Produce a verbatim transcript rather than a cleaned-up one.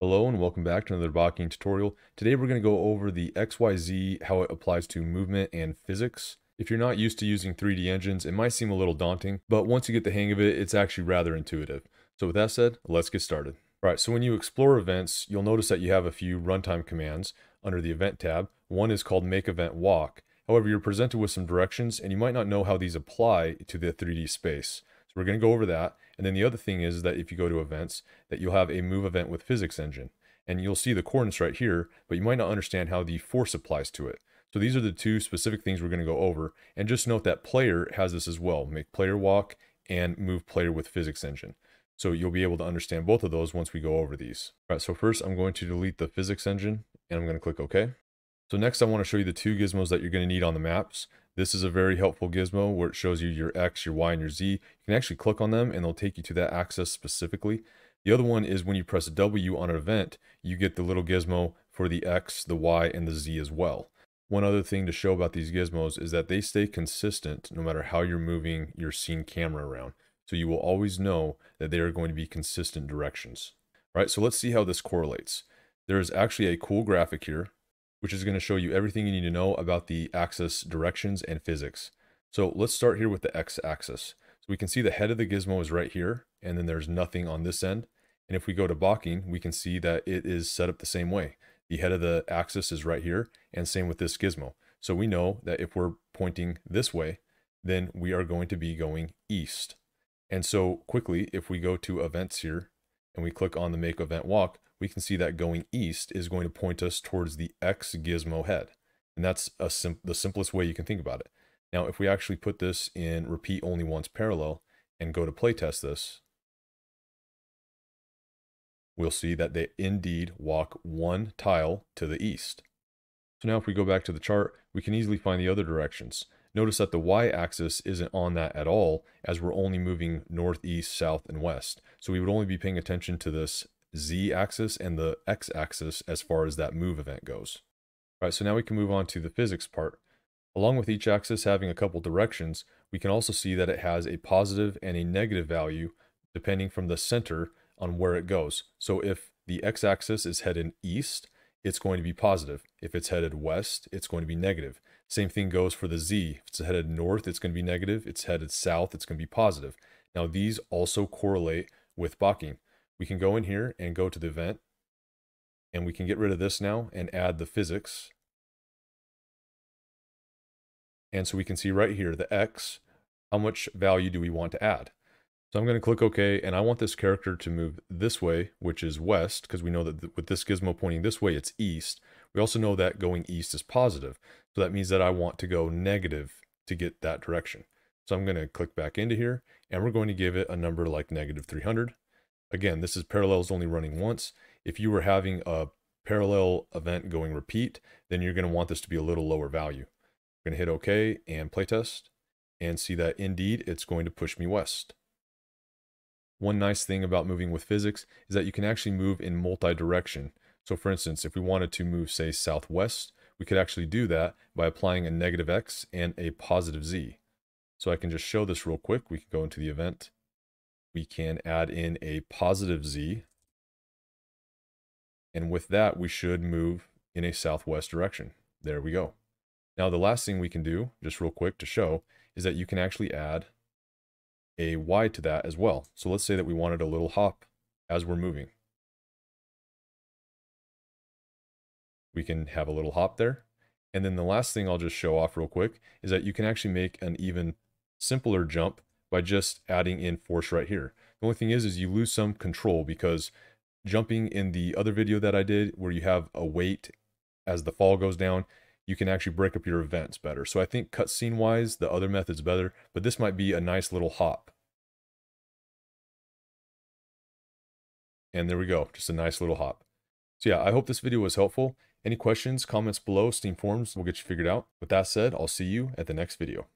Hello and welcome back to another Bakin tutorial. Today we're going to go over the X Y Z, how it applies to movement and physics. If you're not used to using three D engines, it might seem a little daunting, but once you get the hang of it, it's actually rather intuitive. So with that said, let's get started. All right, so when you explore events, you'll notice that you have a few runtime commands under the event tab. One is called make event walk. However, you're presented with some directions and you might not know how these apply to the three D space. So we're going to go over that. And then the other thing is that if you go to events, that you'll have a move event with physics engine. And you'll see the coordinates right here, but you might not understand how the force applies to it. So these are the two specific things we're going to go over. And just note that player has this as well, make player walk and move player with physics engine. So you'll be able to understand both of those once we go over these. All right, so first I'm going to delete the physics engine and I'm going to click OK. So next I want to show you the two gizmos that you're going to need on the maps. This is a very helpful gizmo where it shows you your X, your Y, and your Z. You can actually click on them and they'll take you to that axis specifically. The other one is when you press W on an event, you get the little gizmo for the X, the Y, and the Z as well. One other thing to show about these gizmos is that they stay consistent no matter how you're moving your scene camera around. So you will always know that they are going to be consistent directions. All right, so let's see how this correlates. There is actually a cool graphic here, which is going to show you everything you need to know about the axis directions and physics. So let's start here with the x-axis. So we can see the head of the gizmo is right here, and then there's nothing on this end. And if we go to Bakin, we can see that it is set up the same way. The head of the axis is right here, and same with this gizmo. So we know that if we're pointing this way, then we are going to be going east. And so quickly, if we go to events here, and we click on the make event walk, we can see that going east is going to point us towards the X gizmo head. And that's a sim the simplest way you can think about it. Now, if we actually put this in repeat only once parallel and go to playtest this, we'll see that they indeed walk one tile to the east. So now if we go back to the chart, we can easily find the other directions. Notice that the y-axis isn't on that at all, as we're only moving north, east, south, and west. So we would only be paying attention to this z-axis and the x-axis as far as that move event goes. All right, so now we can move on to the physics part. Along with each axis having a couple directions, we can also see that it has a positive and a negative value depending from the center on where it goes. So if the x-axis is headed east, it's going to be positive. If it's headed west, it's going to be negative. Same thing goes for the z. If it's headed north, it's going to be negative. If it's headed south, it's going to be positive. Now these also correlate with Bakin. We can go in here and go to the event, and we can get rid of this now and add the physics. And so we can see right here, the X, how much value do we want to add? So I'm going to click OK, and I want this character to move this way, which is west, because we know that th- with this gizmo pointing this way, it's east. We also know that going east is positive. So that means that I want to go negative to get that direction. So I'm going to click back into here, and we're going to give it a number like negative three hundred. Again, this is parallels only running once. If you were having a parallel event going repeat, then you're going to want this to be a little lower value. I'm going to hit OK and playtest and see that indeed it's going to push me west. One nice thing about moving with physics is that you can actually move in multi-direction. So for instance, if we wanted to move, say, southwest, we could actually do that by applying a negative X and a positive Z. So I can just show this real quick. We can go into the event. We can add in a positive Z, and with that we should move in a southwest direction. There we go. Now the last thing we can do, just real quick to show, is that you can actually add a Y to that as well. So let's say that we wanted a little hop as we're moving. We can have a little hop there. And then the last thing I'll just show off real quick is that you can actually make an even simpler jump by just adding in force right here. The only thing is, is you lose some control, because jumping in the other video that I did where you have a weight as the fall goes down, you can actually break up your events better. So I think cutscene wise, the other method's better, but this might be a nice little hop. And there we go, just a nice little hop. So yeah, I hope this video was helpful. Any questions, comments below, Steam forums will get you figured out. With that said, I'll see you at the next video.